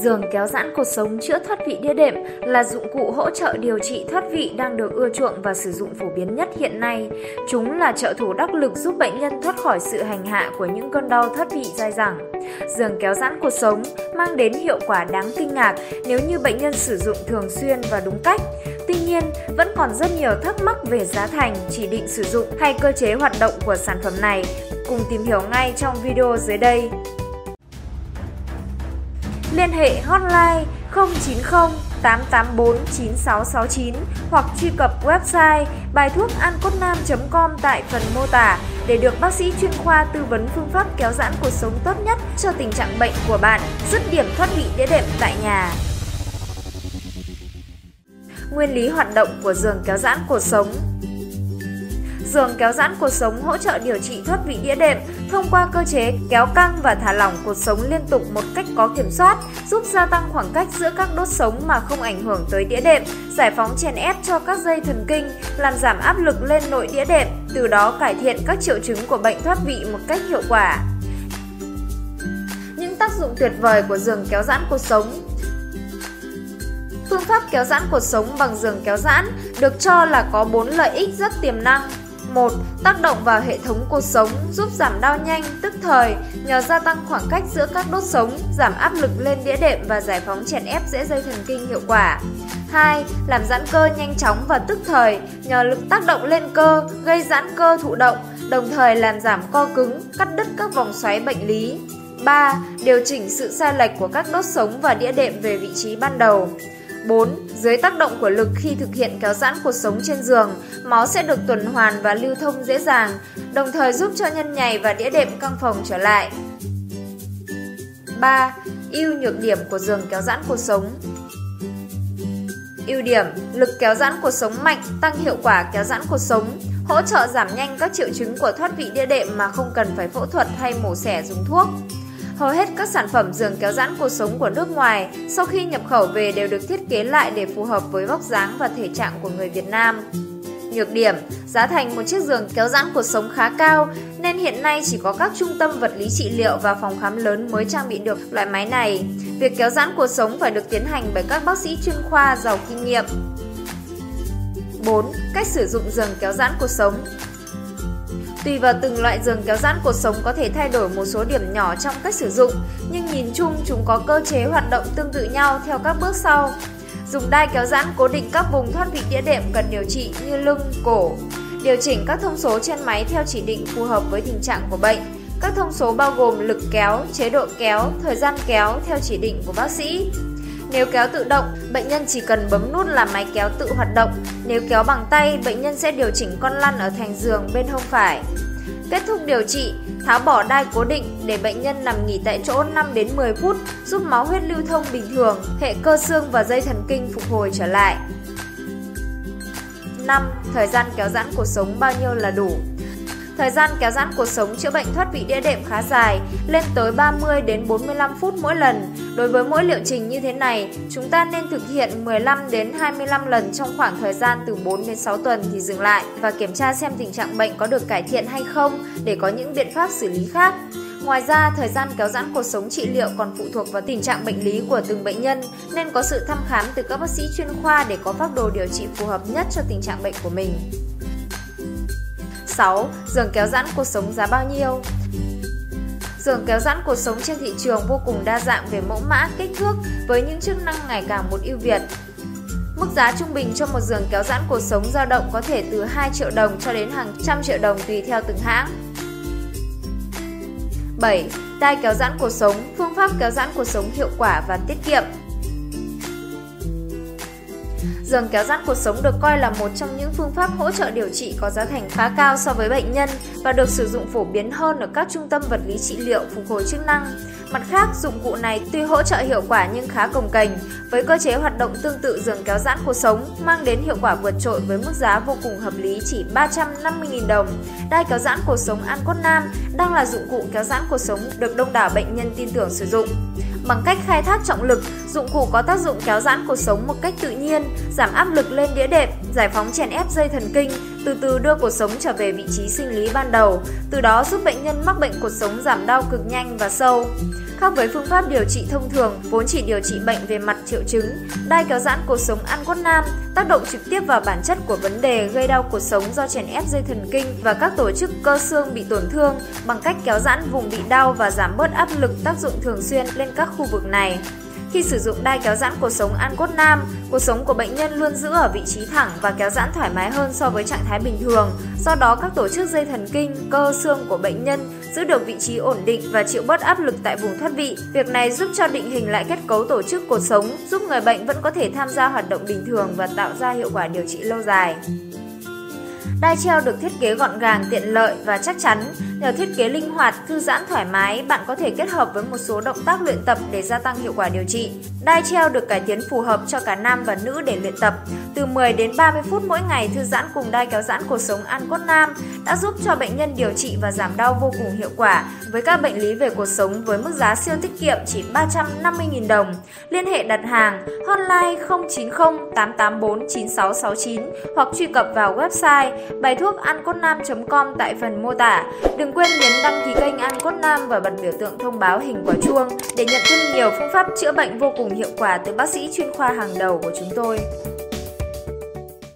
Giường kéo giãn cột sống chữa thoát vị đĩa đệm là dụng cụ hỗ trợ điều trị thoát vị đang được ưa chuộng và sử dụng phổ biến nhất hiện nay. Chúng là trợ thủ đắc lực giúp bệnh nhân thoát khỏi sự hành hạ của những cơn đau thoát vị dai dẳng. Giường kéo giãn cột sống mang đến hiệu quả đáng kinh ngạc nếu như bệnh nhân sử dụng thường xuyên và đúng cách. Tuy nhiên, vẫn còn rất nhiều thắc mắc về giá thành, chỉ định sử dụng hay cơ chế hoạt động của sản phẩm này. Cùng tìm hiểu ngay trong video dưới đây. Liên hệ hotline 090 884 9669 hoặc truy cập website baithuocancotnam.com tại phần mô tả để được bác sĩ chuyên khoa tư vấn phương pháp kéo giãn cột sống tốt nhất cho tình trạng bệnh của bạn, dứt điểm thoát vị đĩa đệm tại nhà. Nguyên lý hoạt động của giường kéo giãn cột sống. Giường kéo giãn cột sống hỗ trợ điều trị thoát vị đĩa đệm thông qua cơ chế kéo căng và thả lỏng cột sống liên tục một cách có kiểm soát, giúp gia tăng khoảng cách giữa các đốt sống mà không ảnh hưởng tới đĩa đệm, giải phóng chèn ép cho các dây thần kinh, làm giảm áp lực lên nội đĩa đệm, từ đó cải thiện các triệu chứng của bệnh thoát vị một cách hiệu quả. Những tác dụng tuyệt vời của giường kéo giãn cột sống. Phương pháp kéo giãn cột sống bằng giường kéo giãn được cho là có 4 lợi ích rất tiềm năng. 1. Tác động vào hệ thống cột sống, giúp giảm đau nhanh, tức thời nhờ gia tăng khoảng cách giữa các đốt sống, giảm áp lực lên đĩa đệm và giải phóng chèn ép dễ dây thần kinh hiệu quả. 2. Làm giãn cơ nhanh chóng và tức thời nhờ lực tác động lên cơ, gây giãn cơ thụ động, đồng thời làm giảm co cứng, cắt đứt các vòng xoáy bệnh lý. 3. Điều chỉnh sự sai lệch của các đốt sống và đĩa đệm về vị trí ban đầu. 4. Dưới tác động của lực khi thực hiện kéo giãn cột sống trên giường, máu sẽ được tuần hoàn và lưu thông dễ dàng, đồng thời giúp cho nhân nhầy và đĩa đệm căng phồng trở lại. 3. Ưu nhược điểm của giường kéo giãn cột sống. Ưu điểm: lực kéo giãn cột sống mạnh, tăng hiệu quả kéo giãn cột sống, hỗ trợ giảm nhanh các triệu chứng của thoát vị đĩa đệm mà không cần phải phẫu thuật hay mổ xẻ dùng thuốc. Hầu hết các sản phẩm giường kéo giãn cột sống của nước ngoài sau khi nhập khẩu về đều được thiết kế lại để phù hợp với vóc dáng và thể trạng của người Việt Nam. Nhược điểm: giá thành một chiếc giường kéo giãn cột sống khá cao nên hiện nay chỉ có các trung tâm vật lý trị liệu và phòng khám lớn mới trang bị được loại máy này. Việc kéo giãn cột sống phải được tiến hành bởi các bác sĩ chuyên khoa giàu kinh nghiệm. 4. Cách sử dụng giường kéo giãn cột sống. Tùy vào từng loại giường kéo giãn cột sống có thể thay đổi một số điểm nhỏ trong cách sử dụng, nhưng nhìn chung chúng có cơ chế hoạt động tương tự nhau theo các bước sau. Dùng đai kéo giãn cố định các vùng thoát vị đĩa đệm cần điều trị như lưng, cổ. Điều chỉnh các thông số trên máy theo chỉ định phù hợp với tình trạng của bệnh. Các thông số bao gồm lực kéo, chế độ kéo, thời gian kéo theo chỉ định của bác sĩ. Nếu kéo tự động, bệnh nhân chỉ cần bấm nút là máy kéo tự hoạt động. Nếu kéo bằng tay, bệnh nhân sẽ điều chỉnh con lăn ở thành giường bên hông phải. Kết thúc điều trị, tháo bỏ đai cố định để bệnh nhân nằm nghỉ tại chỗ 5 đến 10 phút, giúp máu huyết lưu thông bình thường, hệ cơ xương và dây thần kinh phục hồi trở lại. 5. Thời gian kéo giãn cột sống bao nhiêu là đủ? Thời gian kéo giãn cột sống chữa bệnh thoát vị đĩa đệm khá dài, lên tới 30 đến 45 phút mỗi lần. Đối với mỗi liệu trình như thế này, chúng ta nên thực hiện 15 đến 25 lần trong khoảng thời gian từ 4 đến 6 tuần thì dừng lại và kiểm tra xem tình trạng bệnh có được cải thiện hay không để có những biện pháp xử lý khác. Ngoài ra, thời gian kéo giãn cột sống trị liệu còn phụ thuộc vào tình trạng bệnh lý của từng bệnh nhân nên có sự thăm khám từ các bác sĩ chuyên khoa để có phác đồ điều trị phù hợp nhất cho tình trạng bệnh của mình. 6. Giường kéo giãn cột sống giá bao nhiêu? Giường kéo giãn cột sống trên thị trường vô cùng đa dạng về mẫu mã, kích thước với những chức năng ngày càng một ưu việt. Mức giá trung bình cho một giường kéo giãn cột sống dao động có thể từ 2 triệu đồng cho đến hàng trăm triệu đồng tùy theo từng hãng. 7. Đai kéo giãn cột sống, phương pháp kéo giãn cột sống hiệu quả và tiết kiệm. Giường kéo giãn cột sống được coi là một trong những phương pháp hỗ trợ điều trị có giá thành khá cao so với bệnh nhân và được sử dụng phổ biến hơn ở các trung tâm vật lý trị liệu phục hồi chức năng. Mặt khác, dụng cụ này tuy hỗ trợ hiệu quả nhưng khá cồng kềnh, với cơ chế hoạt động tương tự giường kéo giãn cột sống mang đến hiệu quả vượt trội với mức giá vô cùng hợp lý chỉ 350.000 đồng. Đai kéo giãn cột sống An Cốt Nam đang là dụng cụ kéo giãn cột sống được đông đảo bệnh nhân tin tưởng sử dụng. Bằng cách khai thác trọng lực, dụng cụ có tác dụng kéo giãn cột sống một cách tự nhiên, giảm áp lực lên đĩa đệm, giải phóng chèn ép dây thần kinh, từ từ đưa cột sống trở về vị trí sinh lý ban đầu, từ đó giúp bệnh nhân mắc bệnh cột sống giảm đau cực nhanh và sâu. Khác với phương pháp điều trị thông thường vốn chỉ điều trị bệnh về mặt triệu chứng, đai kéo giãn cột sống An Cốt Nam tác động trực tiếp vào bản chất của vấn đề gây đau cột sống do chèn ép dây thần kinh và các tổ chức cơ xương bị tổn thương bằng cách kéo giãn vùng bị đau và giảm bớt áp lực tác dụng thường xuyên lên các khu vực này. Khi sử dụng đai kéo giãn cột sống An Cốt Nam, cột sống của bệnh nhân luôn giữ ở vị trí thẳng và kéo giãn thoải mái hơn so với trạng thái bình thường. Do đó, các tổ chức dây thần kinh, cơ xương của bệnh nhân giữ được vị trí ổn định và chịu bớt áp lực tại vùng thoát vị. Việc này giúp cho định hình lại kết cấu tổ chức cột sống, giúp người bệnh vẫn có thể tham gia hoạt động bình thường và tạo ra hiệu quả điều trị lâu dài. Đai treo được thiết kế gọn gàng, tiện lợi và chắc chắn. Nhờ thiết kế linh hoạt, thư giãn thoải mái, bạn có thể kết hợp với một số động tác luyện tập để gia tăng hiệu quả điều trị. Đai treo được cải tiến phù hợp cho cả nam và nữ để luyện tập. Từ 10 đến 30 phút mỗi ngày thư giãn cùng đai kéo giãn cột sống An Cốt Nam đã giúp cho bệnh nhân điều trị và giảm đau vô cùng hiệu quả với các bệnh lý về cột sống với mức giá siêu tiết kiệm chỉ 350.000 đồng. Liên hệ đặt hàng hotline 090 884 9669 hoặc truy cập vào website baithuocancotnam.com tại phần mô tả. Đừng quên nhấn đăng ký kênh An Cốt Nam và bật biểu tượng thông báo hình quả chuông để nhận thêm nhiều phương pháp chữa bệnh vô cùng hiệu quả từ bác sĩ chuyên khoa hàng đầu của chúng tôi.